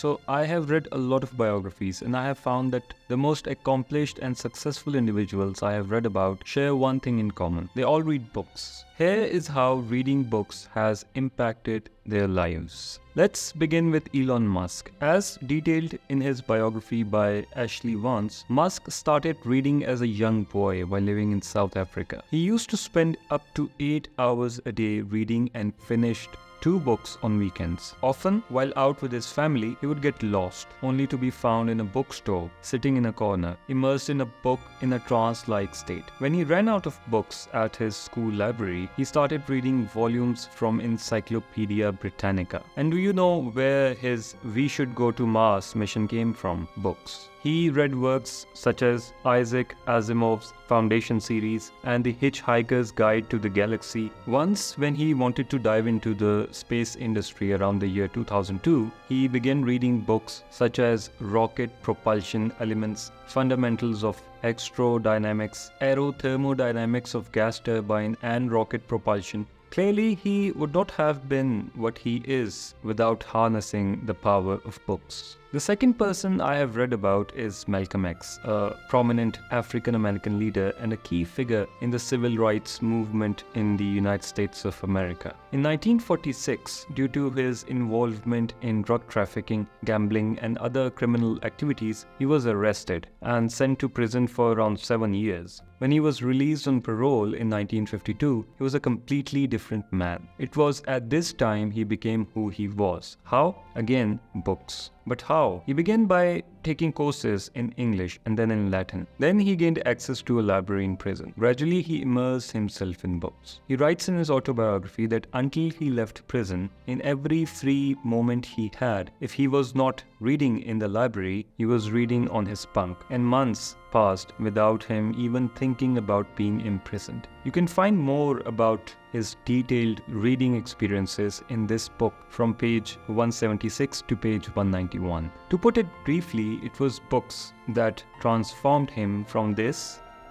So I have read a lot of biographies, and I have found that the most accomplished and successful individuals I have read about share one thing in common. They all read books. Here is how reading books has impacted their lives. Let's begin with Elon Musk. As detailed in his biography by Ashley Vance, Musk started reading as a young boy while living in South Africa. He used to spend up to 8 hours a day reading and finished 2 books on weekends. Often, while out with his family, he would get lost, only to be found in a bookstore, sitting in a corner, immersed in a book in a trance-like state. When he ran out of books at his school library, he started reading volumes from Encyclopedia Britannica. And do you know where his "We Should Go to Mars" mission came from? Books. He read works such as Isaac Asimov's Foundation series and The Hitchhiker's Guide to the Galaxy. Once, when he wanted to dive into the space industry around the year 2002, he began reading books such as Rocket Propulsion Elements, Fundamentals of Astrodynamics, Aerothermodynamics of Gas Turbine and Rocket Propulsion. Clearly, he would not have been what he is without harnessing the power of books. The second person I have read about is Malcolm X, a prominent African-American leader and a key figure in the civil rights movement in the United States of America. In 1946, due to his involvement in drug trafficking, gambling, and other criminal activities, he was arrested and sent to prison for around 7 years. When he was released on parole in 1952, he was a completely different man. It was at this time he became who he was. How? Again, books. But how? He began by taking courses in English and then in Latin. Then he gained access to a library in prison. Gradually, he immersed himself in books. He writes in his autobiography that until he left prison, in every free moment he had, if he was not reading in the library, he was reading on his bunk. And months passed without him even thinking about being imprisoned. You can find more about his detailed reading experiences in this book from page 176 to page 191. To put it briefly, it was books that transformed him from this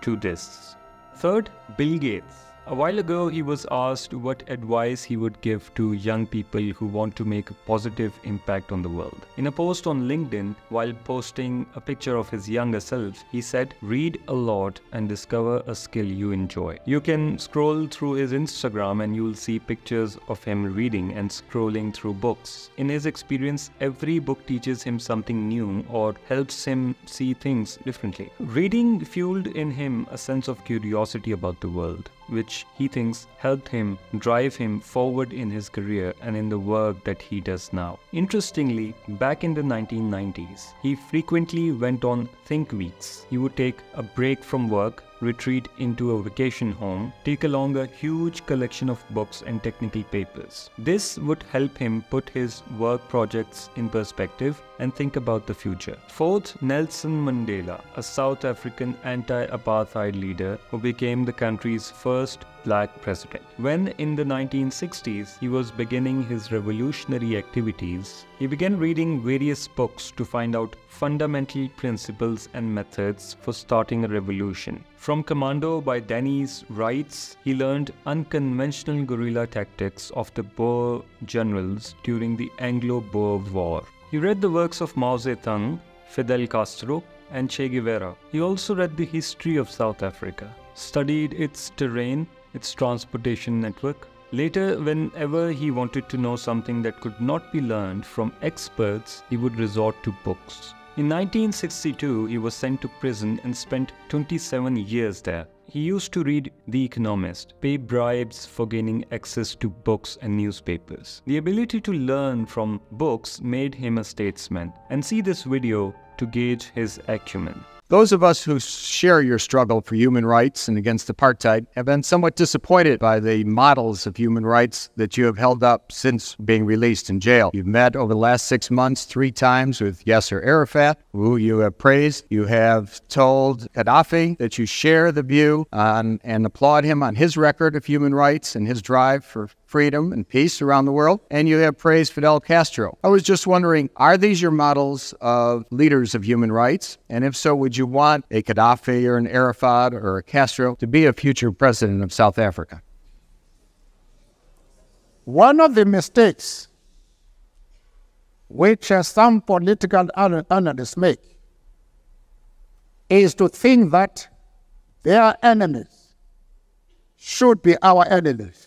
to this. Third, Bill Gates. A while ago, he was asked what advice he would give to young people who want to make a positive impact on the world. In a post on LinkedIn, while posting a picture of his younger self, he said, "Read a lot and discover a skill you enjoy." You can scroll through his Instagram and you'll see pictures of him reading and scrolling through books. In his experience, every book teaches him something new or helps him see things differently. Reading fueled in him a sense of curiosity about the world, which he thinks helped him drive him forward in his career and in the work that he does now. Interestingly, back in the 1990s, he frequently went on think weeks. He would take a break from work, retreat into a vacation home, take along a huge collection of books and technical papers. This would help him put his work projects in perspective and think about the future. Fourth, Nelson Mandela, a South African anti-apartheid leader who became the country's first Black president. When in the 1960s he was beginning his revolutionary activities, he began reading various books to find out fundamental principles and methods for starting a revolution. From Commando by Deneys Reitz, he learned unconventional guerrilla tactics of the Boer generals during the Anglo-Boer War. He read the works of Mao Zedong, Fidel Castro, and Che Guevara. He also read the history of South Africa, studied its terrain, its transportation network. Later, whenever he wanted to know something that could not be learned from experts, he would resort to books. In 1962, he was sent to prison and spent 27 years there. He used to read The Economist, pay bribes for gaining access to books and newspapers. The ability to learn from books made him a statesman. And see this video to gauge his acumen. Those of us who share your struggle for human rights and against apartheid have been somewhat disappointed by the models of human rights that you have held up since being released in jail. You've met over the last 6 months 3 times with Yasser Arafat, who you have praised. You have told Gaddafi that you share the view on, and applaud him on his record of human rights and his drive for freedom and peace around the world, and you have praised Fidel Castro. I was just wondering, are these your models of leaders of human rights? And if so, would you want a Gaddafi or an Arafat or a Castro to be a future president of South Africa? One of the mistakes which some political analysts make, is to think that their enemies should be our enemies.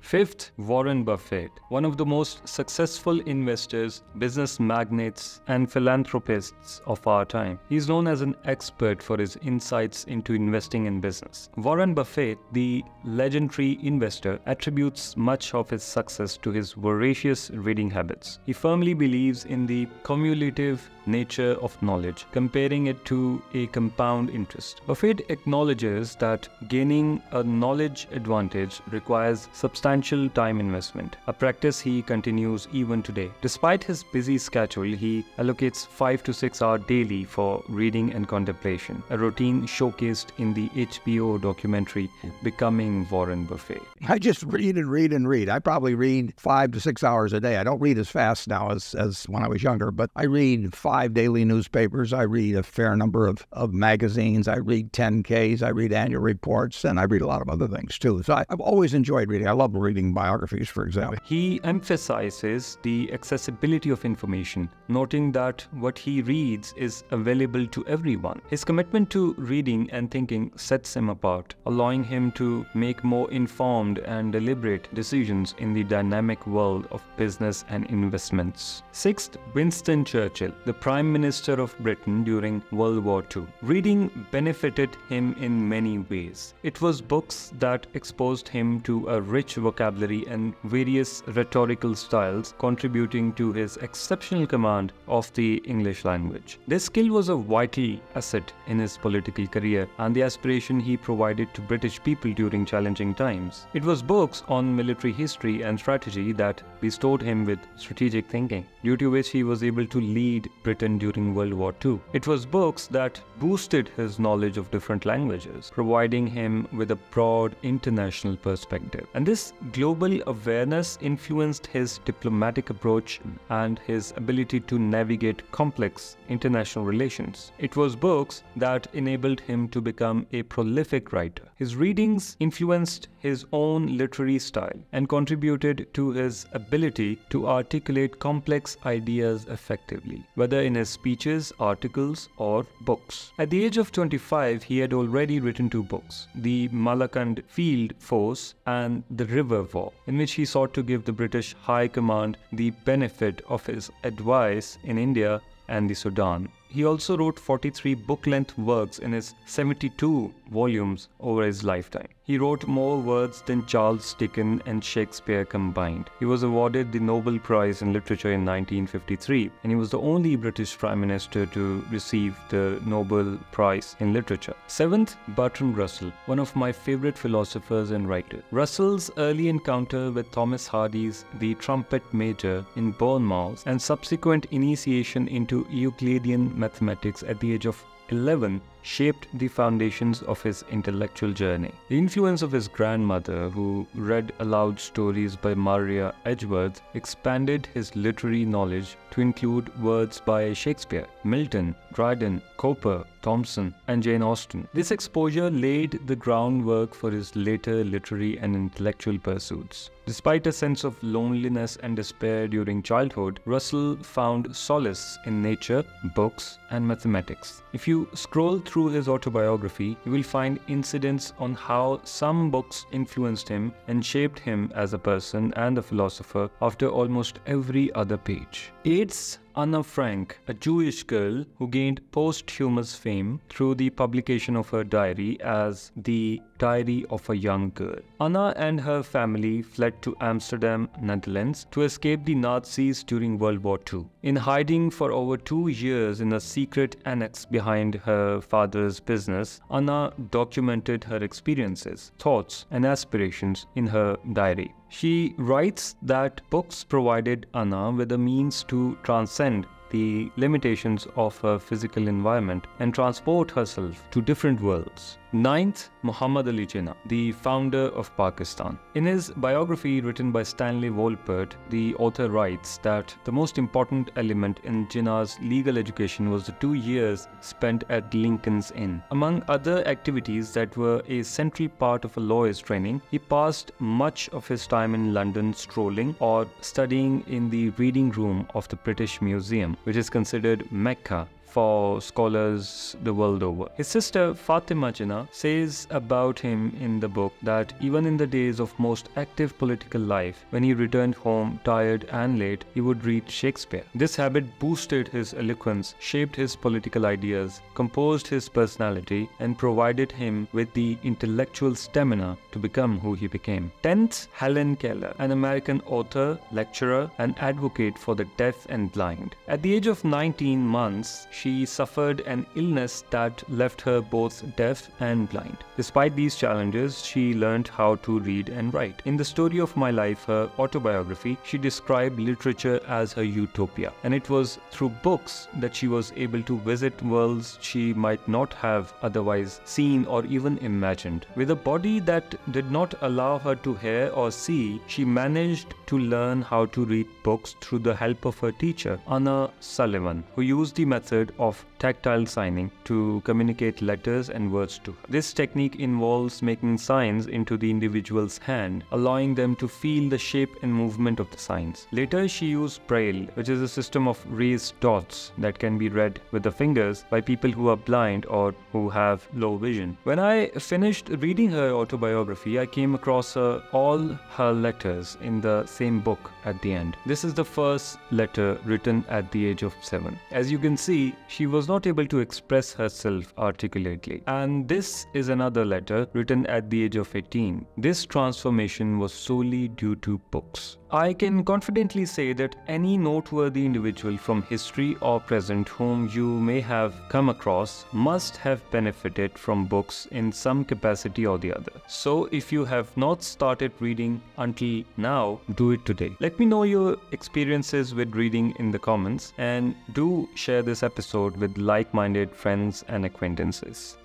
Fifth, Warren Buffett, one of the most successful investors, business magnates, and philanthropists of our time. He is known as an expert for his insights into investing in business. Warren Buffett, the legendary investor, attributes much of his success to his voracious reading habits. He firmly believes in the cumulative nature of knowledge, comparing it to a compound interest. Buffett acknowledges that gaining a knowledge advantage requires substantial time investment, a practice he continues even today. Despite his busy schedule, he allocates 5 to 6 hours daily for reading and contemplation, a routine showcased in the HBO documentary Becoming Warren Buffett. I just read and read and read. I probably read 5 to 6 hours a day. I don't read as fast now as when I was younger, but I read 5 daily newspapers. I read a fair number of magazines. I read 10Ks. I read annual reports, and I read a lot of other things too. So I've always enjoyed reading. I love reading biographies, for example. He emphasizes the accessibility of information, noting that what he reads is available to everyone. His commitment to reading and thinking sets him apart, allowing him to make more informed and deliberate decisions in the dynamic world of business and investments. Sixth, Winston Churchill, the Prime Minister of Britain during World War II. Reading benefited him in many ways. It was books that exposed him to a rich vocabulary and various rhetorical styles, contributing to his exceptional command of the English language. This skill was a vital asset in his political career and the aspiration he provided to British people during challenging times. It was books on military history and strategy that bestowed him with strategic thinking, due to which he was able to lead Britain during World War II. It was books that boosted his knowledge of different languages, providing him with a broad international perspective. And this global awareness influenced his diplomatic approach and his ability to navigate complex international relations. It was books that enabled him to become a prolific writer. His readings influenced his own literary style and contributed to his ability to articulate complex ideas effectively, whether in his speeches, articles, or books. At the age of 25, he had already written 2 books, The Malakand Field Force and The River War, in which he sought to give the British High Command the benefit of his advice in India and the Sudan. He also wrote 43 book-length works in his 72 volumes over his lifetime. He wrote more words than Charles Dickens and Shakespeare combined. He was awarded the Nobel Prize in Literature in 1953, and he was the only British Prime Minister to receive the Nobel Prize in Literature. Seventh, Bertrand Russell, one of my favorite philosophers and writers. Russell's early encounter with Thomas Hardy's The Trumpet Major in Bournemouth and subsequent initiation into Euclidean mathematics at the age of 11 shaped the foundations of his intellectual journey. The influence of his grandmother, who read aloud stories by Maria Edgeworth, expanded his literary knowledge to include words by Shakespeare, Milton, Dryden, Cooper, Thomson, and Jane Austen. This exposure laid the groundwork for his later literary and intellectual pursuits. Despite a sense of loneliness and despair during childhood, Russell found solace in nature, books, and mathematics. If you scroll through his autobiography, you will find incidents on how some books influenced him and shaped him as a person and a philosopher after almost every other page. Eighth, Anne Frank, a Jewish girl who gained posthumous fame through the publication of her diary as The Diary of a Young Girl. Anna and her family fled to Amsterdam, Netherlands, to escape the Nazis during World War II. In hiding for over 2 years in a secret annex behind her father's business, Anna documented her experiences, thoughts, and aspirations in her diary. She writes that books provided Anna with a means to transcend the limitations of her physical environment and transport herself to different worlds. 9th, Muhammad Ali Jinnah, the founder of Pakistan. In his biography written by Stanley Wolpert, the author writes that the most important element in Jinnah's legal education was the 2 years spent at Lincoln's Inn. Among other activities that were a central part of a lawyer's training, he passed much of his time in London strolling or studying in the reading room of the British Museum, which is considered Mecca for scholars the world over. His sister Fatima Jinnah says about him in the book that even in the days of most active political life, when he returned home tired and late, he would read Shakespeare. This habit boosted his eloquence, shaped his political ideas, composed his personality, and provided him with the intellectual stamina to become who he became. 10th, Helen Keller, an American author, lecturer, and advocate for the deaf and blind. At the age of 19 months, she suffered an illness that left her both deaf and blind. Despite these challenges, she learned how to read and write. In The Story of My Life, her autobiography, she described literature as her utopia, and it was through books that she was able to visit worlds she might not have otherwise seen or even imagined. With a body that did not allow her to hear or see, she managed to learn how to read books through the help of her teacher, Anna Sullivan, who used the method of tactile signing to communicate letters and words to her. This technique involves making signs into the individual's hand, allowing them to feel the shape and movement of the signs. Later, she used Braille, which is a system of raised dots that can be read with the fingers by people who are blind or who have low vision. When I finished reading her autobiography, I came across all her letters in the same book at the end. This is the first letter written at the age of 7. As you can see, she was not able to express herself articulately. And this is another letter written at the age of 18. This transformation was solely due to books. I can confidently say that any noteworthy individual from history or present whom you may have come across must have benefited from books in some capacity or the other. So if you have not started reading until now, do it today. Let me know your experiences with reading in the comments, and do share this episode with like-minded friends and acquaintances.